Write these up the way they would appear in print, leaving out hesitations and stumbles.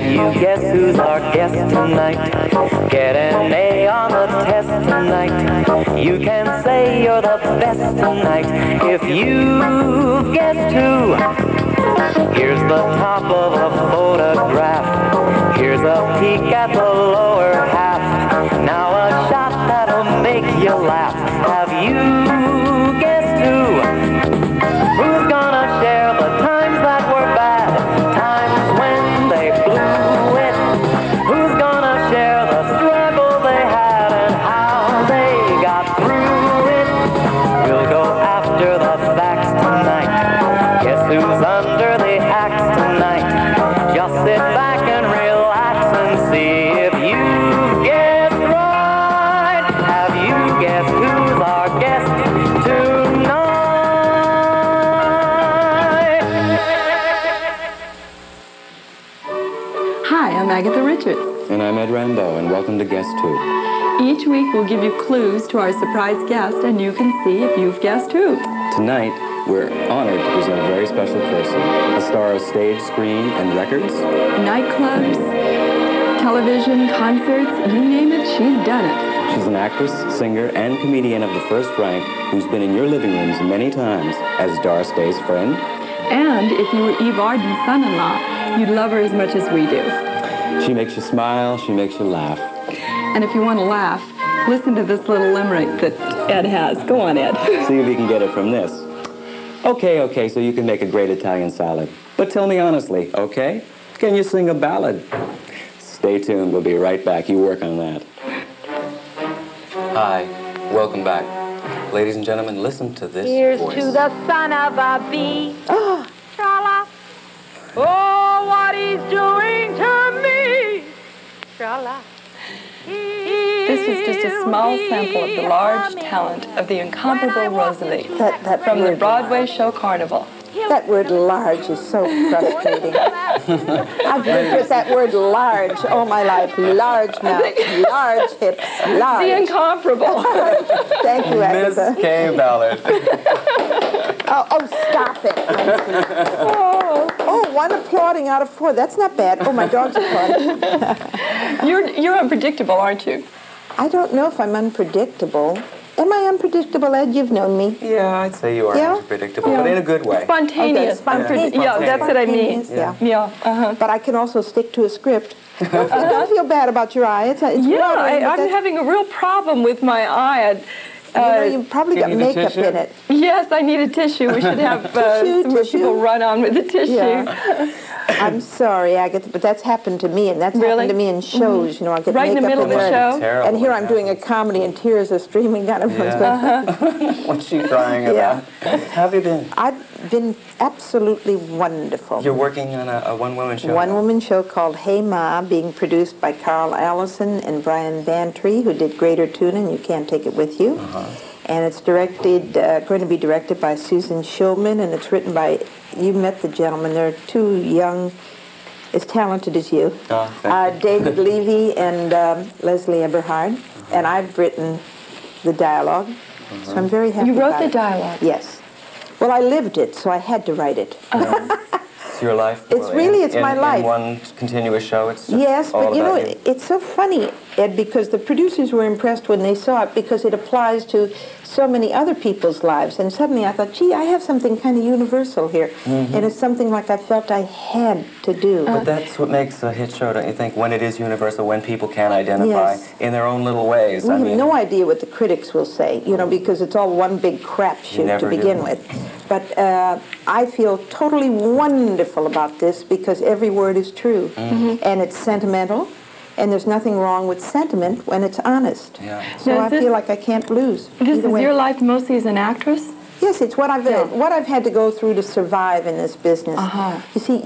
Can you guess who's our guest tonight? Get an A on the test tonight. You can say you're the best tonight if you guess who. Here's the top of a photograph. Here's a peek at the lower half. Now a shot that'll make you laugh. Have you guessed who? Who's gonna share the times that were bad? Times when they blew it. Who's gonna share the struggle they had and how they got through it? We'll go after the facts tonight. Guess who's under the axe tonight? Just sit back and relax and see if you've guessed right. Have you guessed who's our guest tonight? Hi, I'm Agatha Richards. And I'm Ed Rambo, and welcome to Guess Who. Each week we'll give you clues to our surprise guest, and you can see if you've guessed who. Tonight, we're honored to present a very special person, a star of stage, screen, and records. Nightclubs, television, concerts, you name it, she's done it. She's an actress, singer, and comedian of the first rank who's been in your living rooms many times as Doris Day's friend. And if you were Eve Arden's son-in-law, you'd love her as much as we do. She makes you smile, she makes you laugh. And if you want to laugh, listen to this little limerick that Ed has. Go on, Ed. See if you can get it from this. Okay, so you can make a great Italian salad. But tell me honestly, okay? Can you sing a ballad? Stay tuned, we'll be right back. You work on that. Hi, welcome back. Ladies and gentlemen, listen to this Here's voice. To the son of a bee. Tra-la. Oh, what he's doing to me. Tra-la. This is just a small sample of the large talent of the incomparable Rosalie from the Broadway show Carnival. That word large is so frustrating. I've lived with that word large all my life. Large mouth, large hips, large. The incomparable. Thank you, Agatha. Miss Kaye Ballard. Oh, stop it. Oh, one applauding out of four. That's not bad. Oh, my dog's applauding. You're unpredictable, aren't you? I don't know if I'm unpredictable. Am I unpredictable, Ed? You've known me. Yeah, I'd say you are unpredictable, but in a good way. Spontaneous. Okay. Spontaneous. Yeah, that's what I mean. Yeah. But I can also stick to a script. Don't feel bad about your eye. It's watering, I'm having a real problem with my eye. You probably got makeup in it. Yes, I need a tissue. We should have people run on with the tissue. Yeah. I'm sorry, Agatha, but that's happened to me, and that's happened to me in shows. You know, I get right in the middle of the show, and here I'm doing a comedy, and tears are streaming down everyone's face. What's she crying about? How have you been? I've been absolutely wonderful. You're working on a one-woman show. One-woman show called Hey Ma, being produced by Carl Allison and Brian Vantry, who did Greater Tuna, and You Can't Take It With You. And it's going to be directed by Susan Shulman, and it's written by, you met the gentleman, they're two young, as talented as you, David Levy and Leslie Eberhard, and I've written the dialogue, so I'm very happy You wrote the dialogue? Yes. Well, I lived it, so I had to write it. It's your life? It's my life. In one continuous show? It's just Yes, but you know, it's so funny, Ed, because the producers were impressed when they saw it because it applies to so many other people's lives. And suddenly I thought, gee, I have something kind of universal here. And it's something like I felt I had to do. But that's what makes a hit show, don't you think, when it is universal, when people can identify in their own little ways. We have no idea what the critics will say, you know, because it's all one big crapshoot to begin with. But I feel totally wonderful about this because every word is true. And it's sentimental. And there's nothing wrong with sentiment when it's honest. So I feel like I can't lose. This is your life mostly as an actress? Yes, it's what I've had to go through to survive in this business. You see,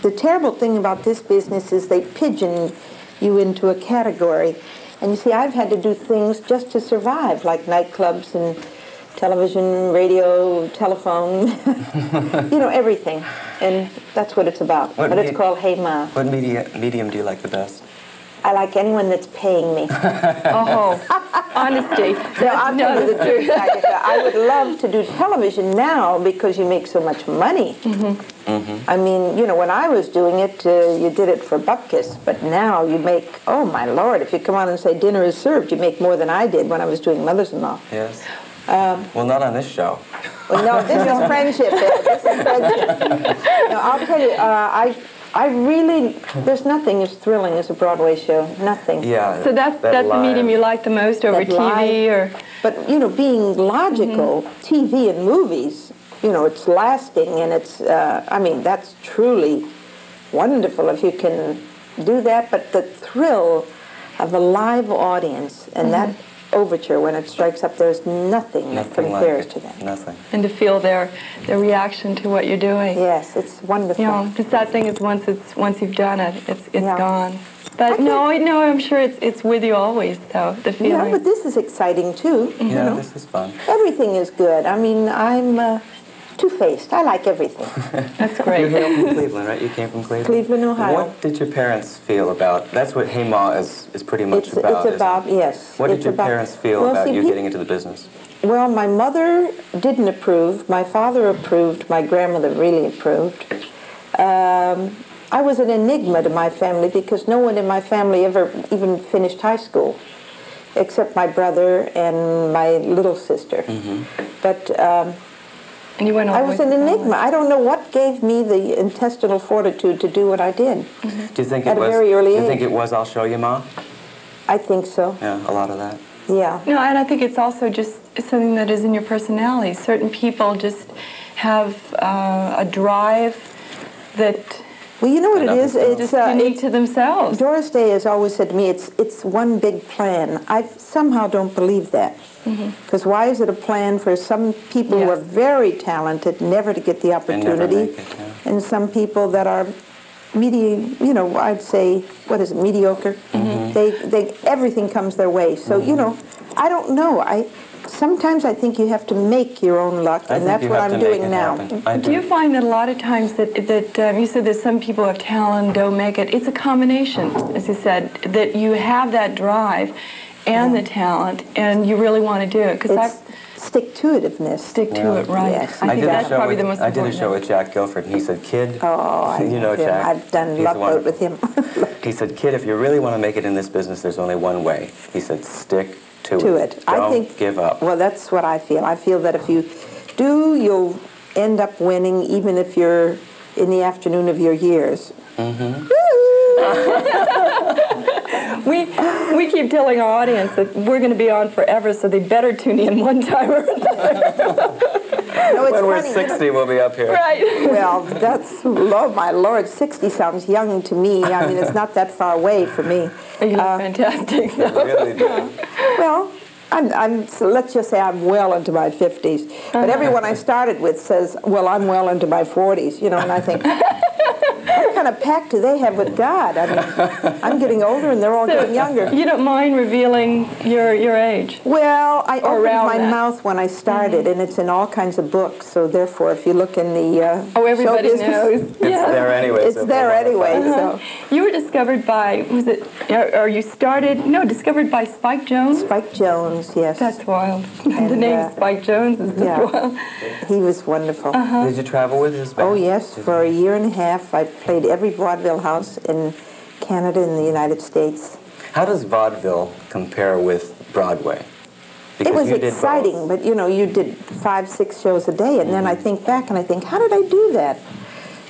the terrible thing about this business is they pigeon you into a category. And you see, I've had to do things just to survive, like nightclubs and television, radio, telephone, you know, everything. And that's what it's about. But it's called Hey Ma. What medium do you like the best? I like anyone that's paying me. Oh, honesty. No, I'll tell you the truth. I would love to do television now because you make so much money. Mm-hmm. Mm-hmm. I mean, you know, when I was doing it, you did it for Bupkis, but now you make, oh my Lord, if you come on and say dinner is served, you make more than I did when I was doing Mothers-in-Law. Yes. Well, not on this show. Well, no, this is friendship. This is friendship. No, I'll tell you, I really, there's nothing as thrilling as a Broadway show. Nothing. Yeah. So that's the medium you like the most over TV, or? But you know, being logical, mm-hmm. TV and movies, you know, it's lasting and it's. I mean, that's truly wonderful if you can do that. But the thrill of a live audience and mm-hmm. that overture when it strikes up, there's nothing that compares to that. Nothing. And to feel their reaction to what you're doing. Yes, it's wonderful. You know, the sad thing is once you've done it, it's gone. But no, I'm sure it's with you always, though, the feeling. Yeah, but this is exciting too. Mm-hmm. Yeah, this is fun. Everything is good. I mean, I'm two-faced. I like everything. That's great. You're from Cleveland, right? You came from Cleveland? Cleveland, Ohio. What did your parents feel about... That's what Hey Ma is pretty much about, it's about, isn't it? Yes. What did your parents feel about you getting into the business? Well, my mother didn't approve. My father approved. My grandmother really approved. I was an enigma to my family because no one in my family ever even finished high school, except my brother and my little sister. Mm-hmm. But... I was an enigma. I don't know what gave me the intestinal fortitude to do what I did. Mm-hmm. Do you think it was I'll show you, Ma? I think so. Yeah, a lot of that. Yeah. No, and I think it's also just something that is in your personality. Certain people just have a drive that... Well, you know what it is? It's unique to themselves. Doris Day has always said to me, it's one big plan. I somehow don't believe that. Because mm-hmm. why is it a plan for some people yes. who are very talented never to get the opportunity? And, and some people that are, you know, I'd say, what is it, mediocre? Mm-hmm. They everything comes their way. So, mm-hmm. you know, I don't know. Sometimes I think you have to make your own luck, and that's what I'm doing now. Do you find that a lot of times that you said there's some people who have talent, don't make it? It's a combination, as you said, that you have that drive and the talent, and you really want to do it. Because stick-to-itiveness. Stick-to-it, right. Yes. I think that's probably the most important. I did a show with Jack Gilford, and he said, kid, you know Jack. I've done Love Boat with him. He said, kid, if you really want to make it in this business, there's only one way. He said, stick to it. Don't give up. Well, that's what I feel. I feel that if you do, you'll end up winning, even if you're in the afternoon of your years. Mm-hmm. we keep telling our audience that we're going to be on forever, so they better tune in one time or another. No, it's when we're funny. 60, we'll be up here. Right. Well, that's, oh my Lord, 60 sounds young to me. I mean, it's not that far away for me. You look fantastic, though. Really do. Well, so let's just say I'm well into my 50s. Uh-huh. But everyone I started with says, well, I'm well into my 40s, you know, and I think... What kind of pact do they have with God? I mean, I'm getting older and they're all getting younger. You don't mind revealing your age? Well, I opened my mouth when I started, and it's in all kinds of books, so therefore if you look in the everybody knows. It's there anyway. It's there anyway. So. You were discovered by, discovered by Spike Jones? Spike Jones, yes. That's wild. And, the name Spike Jones is just wild. He was wonderful. Uh-huh. Did you travel with his band? Oh, yes. For a year and a half, I played every vaudeville house in Canada and the United States. How does vaudeville compare with Broadway? Because it was exciting, but you know, you did 5-6 shows a day, and mm-hmm. then I think back and I think, how did I do that?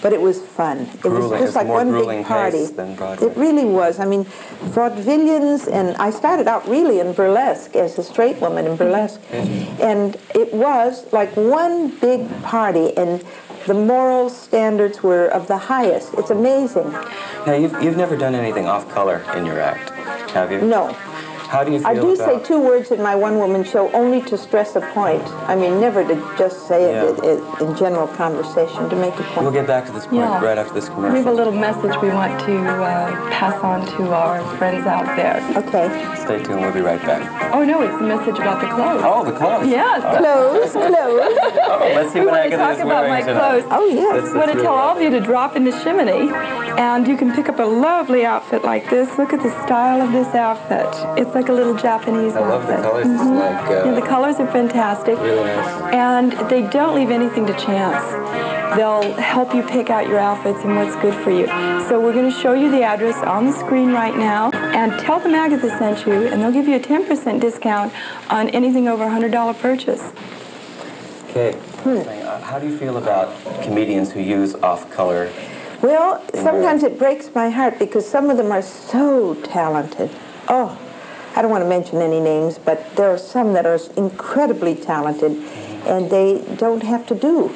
But it was fun. It was just like one big party. Than it really was. I mean, vaudevillians, and I started out really in burlesque as a straight woman in burlesque, mm-hmm. and it was like one big party, and the moral standards were of the highest. It's amazing. Now, you've never done anything off color in your act, have you? No. How do you feel I do about... say two words in my one-woman show only to stress a point. I mean, never to just say it in general conversation to make a point. We'll get back to this point right after this commercial. We have a little message we want to pass on to our friends out there. Okay. Stay tuned. We'll be right back. Oh, no, it's a message about the clothes. Oh, the clothes. Yes. Clothes, clothes. Oh, let's see what Agatha is wearing. We want to talk about my clothes. Oh, yes. I want to tell all of you to drop in the chimney, and you can pick up a lovely outfit like this. Look at the style of this outfit. It's like a little Japanese outfit. I love the colors. Mm-hmm. It's like, the colors are fantastic. Really nice. And they don't leave anything to chance. They'll help you pick out your outfits and what's good for you. So we're going to show you the address on the screen right now, and tell them Agatha sent you, and they'll give you a 10% discount on anything over $100 purchase. Okay. How do you feel about comedians who use off-color? Well, sometimes it breaks my heart because some of them are so talented. Oh, I don't want to mention any names, but there are some that are incredibly talented, and they don't have to do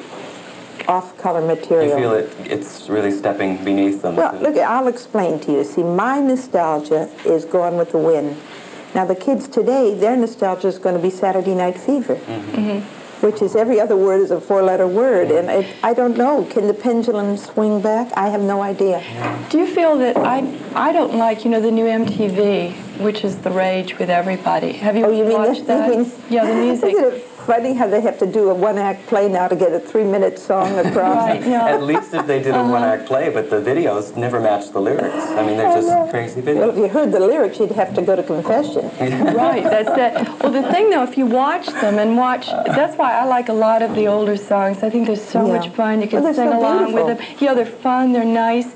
off-color material. You feel it's really stepping beneath them? Well, look, I'll explain to you. See, my nostalgia is Gone with the Wind. Now, the kids today, their nostalgia is going to be Saturday Night Fever. Mm-hmm. Mm-hmm. Which is every other word is a four-letter word, and I don't know. Can the pendulum swing back? I have no idea. Do you feel that I don't like, you know, the new MTV, which is the rage with everybody? Have you watched that? Yeah, the music. Isn't it funny how they have to do a one-act play now to get a 3-minute song across? Right, yeah. At least if they did a one-act play, but the videos never match the lyrics. I mean, they're just crazy videos. Well, if you heard the lyrics, you'd have to go to confession. Right, that's it. Well, the thing, though, if you watch them and watch, that's why I like a lot of the older songs. I think they're so much fun. You can sing along with them. Yeah, they're fun, they're nice.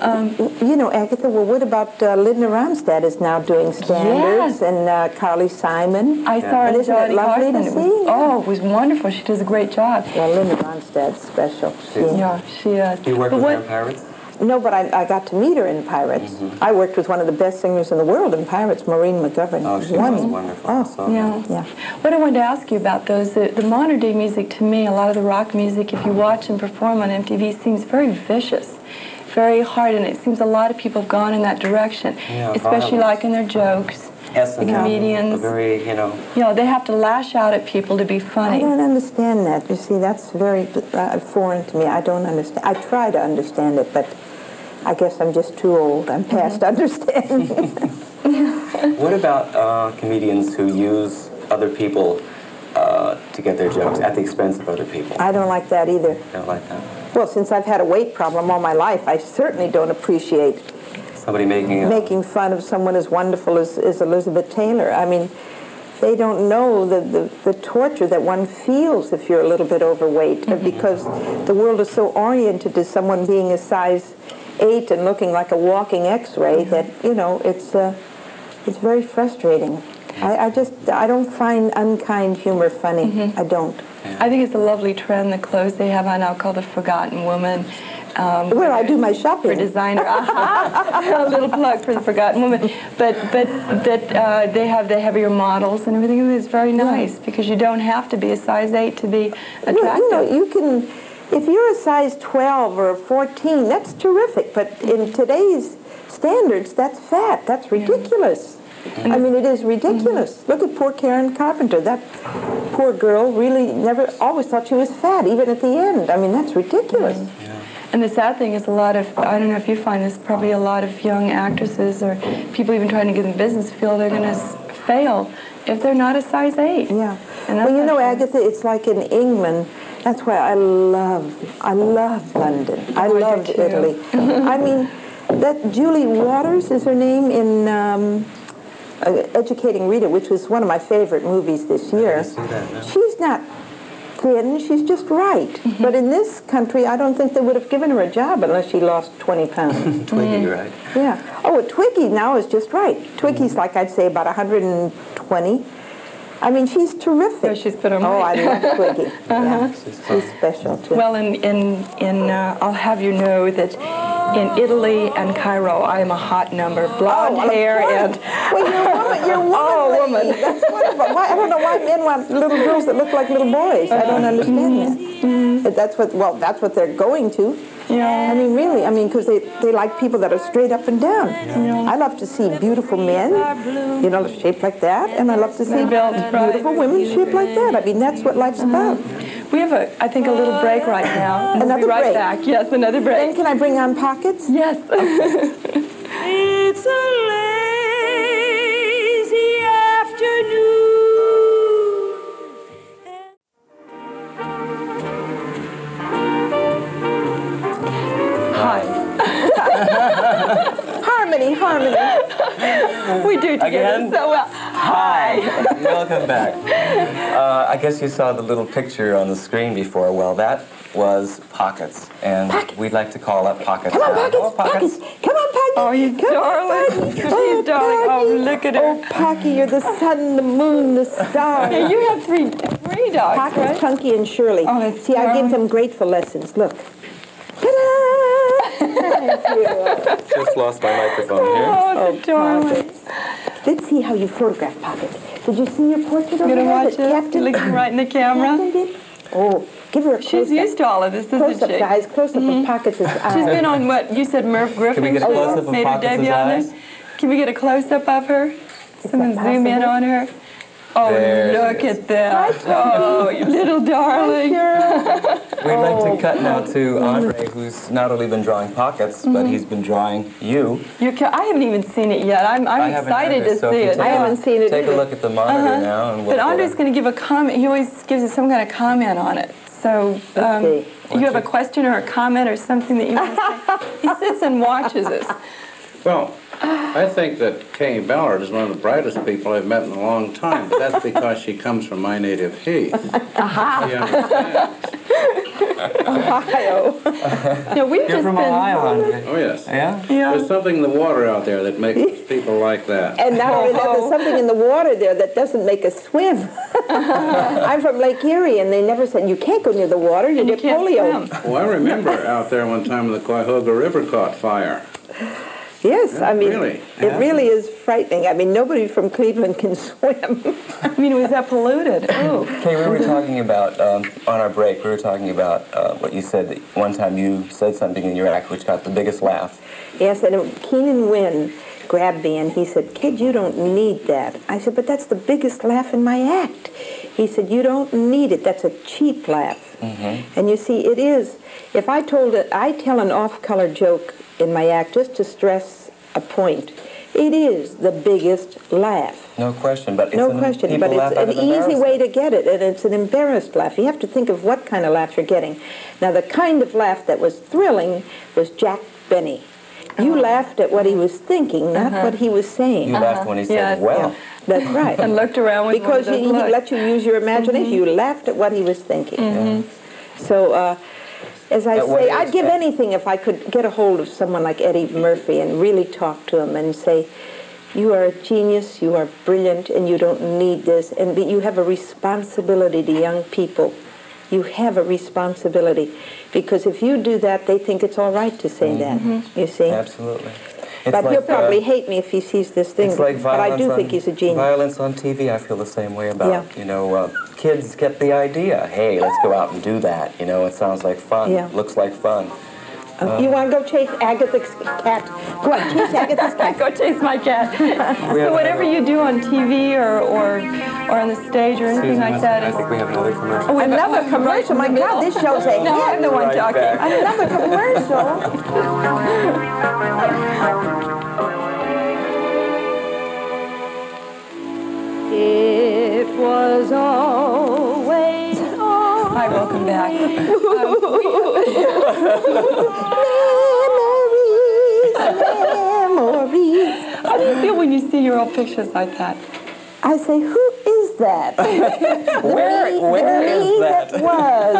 You know, Agatha, well, what about Linda Ronstadt is now doing standards, and Carly Simon. I saw her. Isn't that lovely to see? Oh, it was wonderful. She does a great job. Well, Linda Ronstadt's special. She is. Do you work with her in Pirates? No, but I got to meet her in Pirates. Mm-hmm. I worked with one of the best singers in the world in Pirates, Maureen McGovern. Oh, she was wonderful. Oh, yeah. What I wanted to ask you about, though, is the modern day music, to me, a lot of the rock music, if you watch and perform on MTV, seems very vicious. Very hard, and it seems a lot of people have gone in that direction, especially like in their jokes. SNL, the comedians. Very, they have to lash out at people to be funny. I don't understand that. You see, that's very foreign to me. I don't understand. I try to understand it, but I guess I'm just too old. I'm past understanding. What about comedians who use other people to get their jokes at the expense of other people? I don't like that either. I don't like that. Well, since I've had a weight problem all my life, I certainly don't appreciate somebody making fun of someone as wonderful as Elizabeth Taylor. I mean, they don't know the torture that one feels if you're a little bit overweight, because the world is so oriented to someone being a size 8 and looking like a walking X-ray that, it's very frustrating. I don't find unkind humor funny. I don't. I think it's a lovely trend, the clothes they have on now called the Forgotten Woman. Well, I do my shopping. For designer. A little plug for the Forgotten Woman. But that they have the heavier models and everything. It's very nice because you don't have to be a size 8 to be attractive. Well, you can, if you're a size 12 or 14, that's terrific. But in today's standards, that's fat. That's ridiculous. I mean, it is ridiculous. Look at poor Karen Carpenter. That poor girl really always thought she was fat, even at the end. I mean, that's ridiculous. And the sad thing is I don't know if you find this, probably a lot of young actresses or people even trying to get in business feel they're going to fail if they're not a size 8. Yeah. And well, Agatha, it's like in England. That's why I love London. I love Italy. I mean, that Julie Walters is her name in... Educating Rita, which was one of my favorite movies this year. She's not thin, she's just right. But in this country, I don't think they would have given her a job unless she lost 20 pounds. Twiggy, right? Yeah. Oh, Twiggy now is just right. Twiggy's like, I'd say, about 120. I mean, she's terrific. So she's put on weight. I love Twiggy. She's special, too. Well, I'll have you know that... in Italy and Cairo, I am a hot number. Blonde hair and... Well, you're a woman. That's wonderful. I don't know why men want little girls that look like little boys. I don't understand that. That's what they're going to. You know, I mean, really, I mean, because they like people that are straight up and down. Yeah. I love to see beautiful men, you know, shaped like that, and I love to see beautiful women shaped like that. I mean, that's what life's about. We have, I think, a little break right now. And another break. Back. Yes, another break. And can I bring on Pockets? Yes. Okay. It's a lazy afternoon. Hi. Harmony. We do together so well. Hi. Welcome back. I guess you saw the little picture on the screen before. Well, that was Pockets, and we'd like to call up Pockets. Come on, Pockets. Oh, Pockets. Come on, Pockets. Oh, you darling. Oh, darling. Oh, look at her. Oh, Pocky, you're the sun, the moon, the stars. Yeah, you have three dogs, Pockets, right? Chunky, and Shirley. Oh, that's see, darling. I give them grateful lessons. Look. Thank you. Just lost my microphone here. Oh, darling. Let's see how you photograph Pocket. Did you see your portrait over there? You're going to watch it? Looking right in the camera? Oh, give her a close-up. She's used to all of this, isn't she? Close-up, guys. Close-up of Pocket's eyes. She's been on what? You said Merv Griffin's show? Made her debut on this? Can we get a close-up of her? Someone zoom in on her. Oh, look at that. Oh, you little darling. We'd like to cut now to Andre, who's not only been drawing Pockets, but he's been drawing you. I haven't even seen it yet. I'm excited to see it. I haven't seen it. Take a look at the monitor now. And but Andre's going to give a comment. He always gives us some kind of comment on it. So you have a question or a comment or something that you want to say? He sits and watches us. Well, I think that Kaye Ballard is one of the brightest people I've met in a long time. But that's because she comes from my native Heath. Aha! Ohio. No, we've You're just from been... Ohio, Andre. Oh, yes. Yeah? Yeah? There's something in the water out there that makes people like that. And now there's something in the water there that doesn't make us swim. I'm from Lake Erie, and they never said, you can't go near the water, you get polio. Swim. Well, I remember out there one time when the Cuyahoga River caught fire. Yes, I mean, really? It really is frightening. I mean, nobody from Cleveland can swim. I mean, was that polluted? Oh. Kaye, we were talking about, on our break, we were talking about what you said that one time you said something in your act which got the biggest laugh. Yes, and Kenan Wynn grabbed me and he said, "Kid, you don't need that." I said, "But that's the biggest laugh in my act." He said, "You don't need it. That's a cheap laugh." Mm-hmm. And you see, it is. If I told it, I tell an off-color joke in my act just to stress a point. It is the biggest laugh. No question, but it's an easy way to get it, and it's an embarrassed laugh. You have to think of what kind of laugh you're getting. Now, the kind of laugh that was thrilling was Jack Benny. You laughed at what he was thinking, not what he was saying. You laughed when he said, "Well." That's right. And looked around with because he let you use your imagination. You laughed at what he was thinking. So. As I say, I'd give anything if I could get a hold of someone like Eddie Murphy and really talk to him and say, "You are a genius, you are brilliant, and you don't need this, and you have a responsibility to young people. You have a responsibility." Because if you do that, they think it's all right to say that, you see? Absolutely. But he'll probably hate me if he sees this thing. It's like violence, but I do think he's a genius. Violence on TV, I feel the same way about. You know, kids get the idea. Hey, let's go out and do that. You know, it sounds like fun. Yeah. Looks like fun. You want to go chase Agatha's cat? Go on, chase Agatha's cat. Go chase my cat. So whatever you do on TV or on the stage or anything like that. I think we have another commercial. Oh, another commercial? My God, this show's a hit. No, I'm the one talking. Another commercial. It was always on. Hi, welcome back. Memories. How do you feel when you see your old pictures like that? I say, "Who is that?" where is that? Was.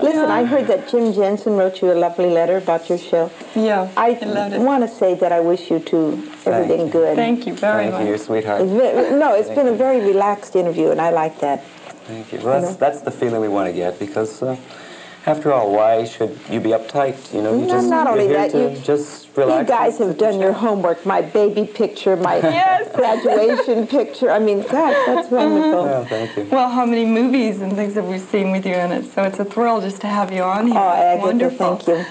Listen, I heard that Jim Jensen wrote you a lovely letter about your show. Yeah, I want to say that I wish you two everything good. Thank you very much. Thank you, sweetheart. No, it's been a very relaxed interview, and I like that. Thank you. Well, that's the feeling we want to get because. After all, why should you be uptight? You know, just relax. You guys have done your homework. My baby picture, my graduation picture. I mean, gosh, that's wonderful. Well, thank you. Well, how many movies and things have we seen with you in it? So it's a thrill just to have you on here. Oh, Agatha, wonderful. Thank you.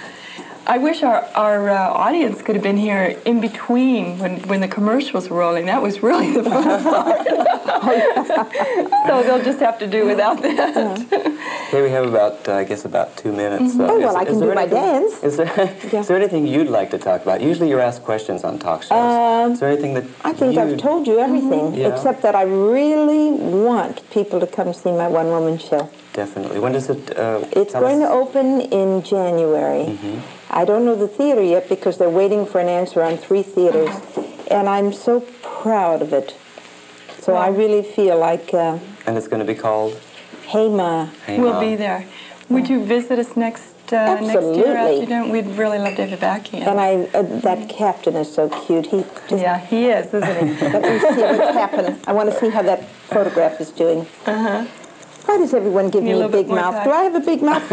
I wish our audience could have been here in between when the commercials were rolling. That was really the fun part. So they'll just have to do without that. Okay, we have about, I guess, about 2 minutes. Mm-hmm. Oh, well, I can do my dance. Is there anything you'd like to talk about? Usually you're asked questions on talk shows. Is there anything that I think I've told you everything, mm-hmm. Except that I really want people to come see my one-woman show. Definitely. When does it... it's going to open in January. Mm-hmm. I don't know the theater yet because they're waiting for an answer on 3 theaters. And I'm so proud of it. So I really feel like... and it's going to be called? Hey Ma. Hey, we'll be there. Would you visit us next year after dinner? We'd really love to have you back in. And that captain is so cute. He just, he is, isn't he? Let me see what's happened. I want to see how that photograph is doing. Uh-huh. Why does everyone give me a big mouth? Do I have a big mouth?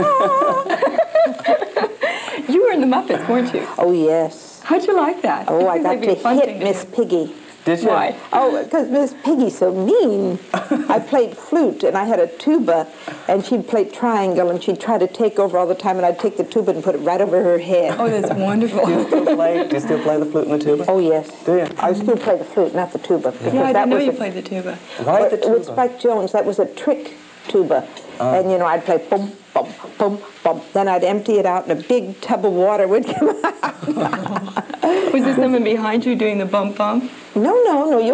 You were in the Muppets, weren't you? Oh, yes. How'd you like that? Oh, I got to hit Miss Piggy. Did you? Why? Oh, because Miss Piggy's so mean. I played flute, and I had a tuba, and she'd play triangle, and she'd try to take over all the time, and I'd take the tuba and put it right over her head. Oh, that's wonderful. Do you still play the flute and the tuba? Oh, yes. Do you? I still play the flute, not the tuba. Because I didn't know you played the tuba. Why the tuba? With Spike Jones, that was a trick tuba. And, you know, I'd play boom, boom, boom, boom. Then I'd empty it out, and a big tub of water would come out. Was there someone behind you doing the bump bump? No.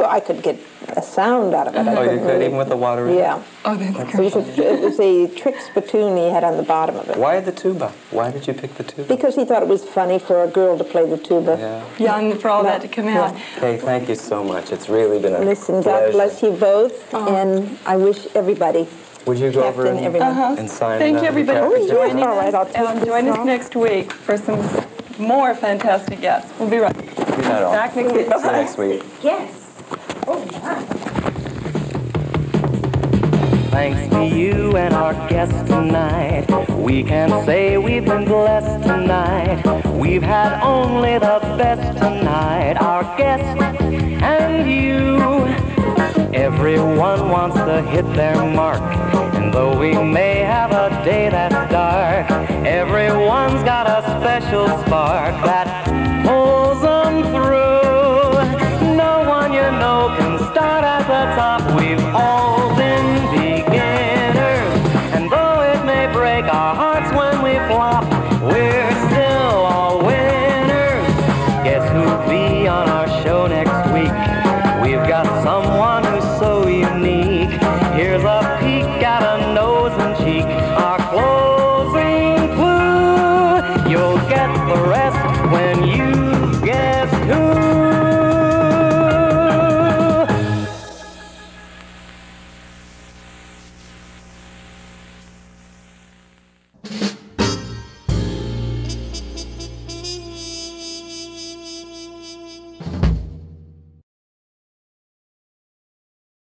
I could get a sound out of it. Oh, you could, even with the water in it? Yeah. Oh, that's great. It was a trick spittoon he had on the bottom of it. Why the tuba? Why did you pick the tuba? Because he thought it was funny for a girl to play the tuba. Yeah, and for all that to come out. Hey, thank you so much. It's really been a pleasure. God bless you both, and I wish everybody... Would you go over and sign? Thank you, everybody, for joining us. And join us next week for some more fantastic guests. We'll be right back next week. Yes. Oh, my. Thanks to you and our guests tonight, we can say we've been blessed tonight. We've had only the best tonight, our guests and you. Everyone wants to hit their mark, and though we may have a day that's dark, everyone's got a special spark that